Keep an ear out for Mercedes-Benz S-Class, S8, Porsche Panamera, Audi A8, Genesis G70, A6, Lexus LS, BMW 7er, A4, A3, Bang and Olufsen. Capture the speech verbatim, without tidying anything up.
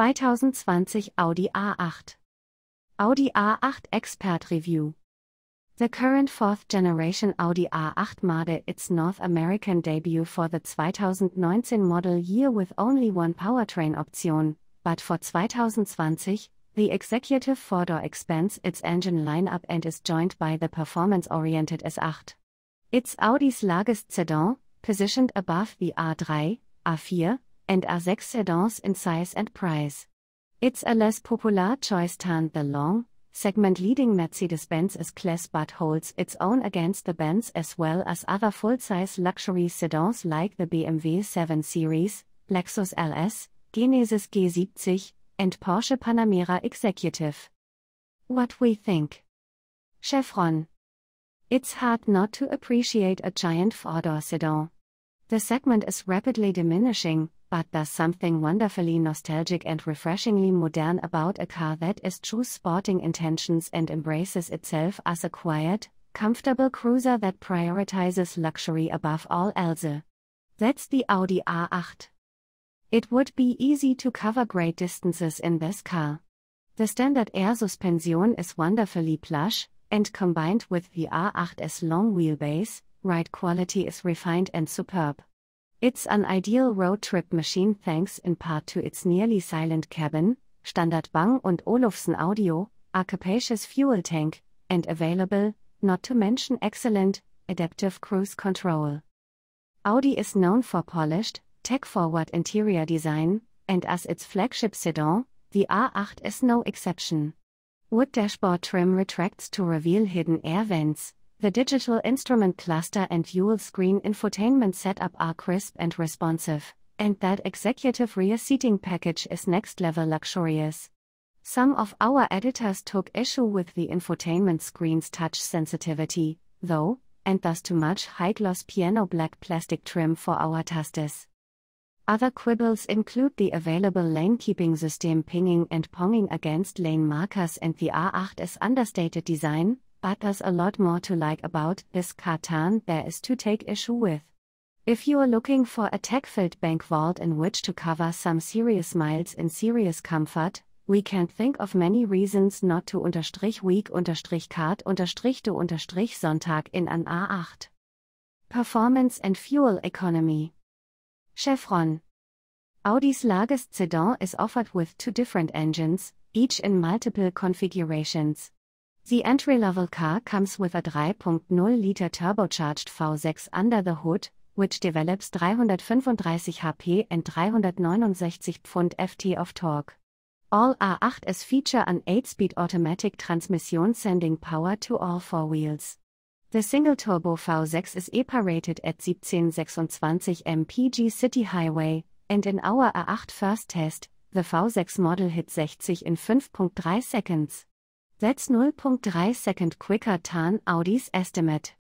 twenty twenty Audi A eight. Audi A eight Expert Review. The current fourth-generation Audi A eight made its North American debut for the twenty nineteen model year with only one powertrain option, but for twenty twenty, the executive four-door expands its engine lineup and is joined by the performance-oriented S eight. It's Audi's largest sedan, positioned above the A three, A four, and A six sedans in size and price. It's a less popular choice than the long, segment-leading Mercedes-Benz S-Class, but holds its own against the Benz as well as other full-size luxury sedans like the B M W seven series, Lexus L S, Genesis G seventy, and Porsche Panamera Executive. What we think. Chevron. It's hard not to appreciate a giant four-door sedan. The segment is rapidly diminishing, but there's something wonderfully nostalgic and refreshingly modern about a car that is true sporting intentions and embraces itself as a quiet, comfortable cruiser that prioritizes luxury above all else. That's the Audi A eight. It would be easy to cover great distances in this car. The standard air suspension is wonderfully plush, and combined with the A eight's long wheelbase, ride quality is refined and superb. It's an ideal road trip machine thanks in part to its nearly silent cabin, standard Bang and Olufsen audio, a capacious fuel tank, and available, not to mention excellent, adaptive cruise control. Audi is known for polished, tech-forward interior design, and as its flagship sedan, the A eight is no exception. Wood dashboard trim retracts to reveal hidden air vents. The digital instrument cluster and dual screen infotainment setup are crisp and responsive, and that executive rear seating package is next level luxurious. Some of our editors took issue with the infotainment screen's touch sensitivity, though, and thus too much high-gloss piano black plastic trim for our tastes. Other quibbles include the available lane-keeping system pinging and ponging against lane markers and the A eight's understated design, but there's a lot more to like about this car than there is to take issue with. If you're looking for a tech-filled bank vault in which to cover some serious miles in serious comfort, we can't think of many reasons not to unterstrich week unterstrich card unterstrich do unterstrich Sonntag in an A eight. Performance and Fuel Economy. Chevron. Audi's largest sedan is offered with two different engines, each in multiple configurations. The entry-level car comes with a three point oh liter turbocharged V six under the hood, which develops three hundred thirty-five horsepower and three hundred sixty-nine pound-feet of torque. All A eights feature an eight-speed automatic transmission sending power to all four wheels. The single-turbo V six is E P A rated at seventeen twenty-six mpg city highway, and in our A eight first test, the V six model hit sixty in five point three seconds. That's zero point three seconds quicker than Audi's estimate.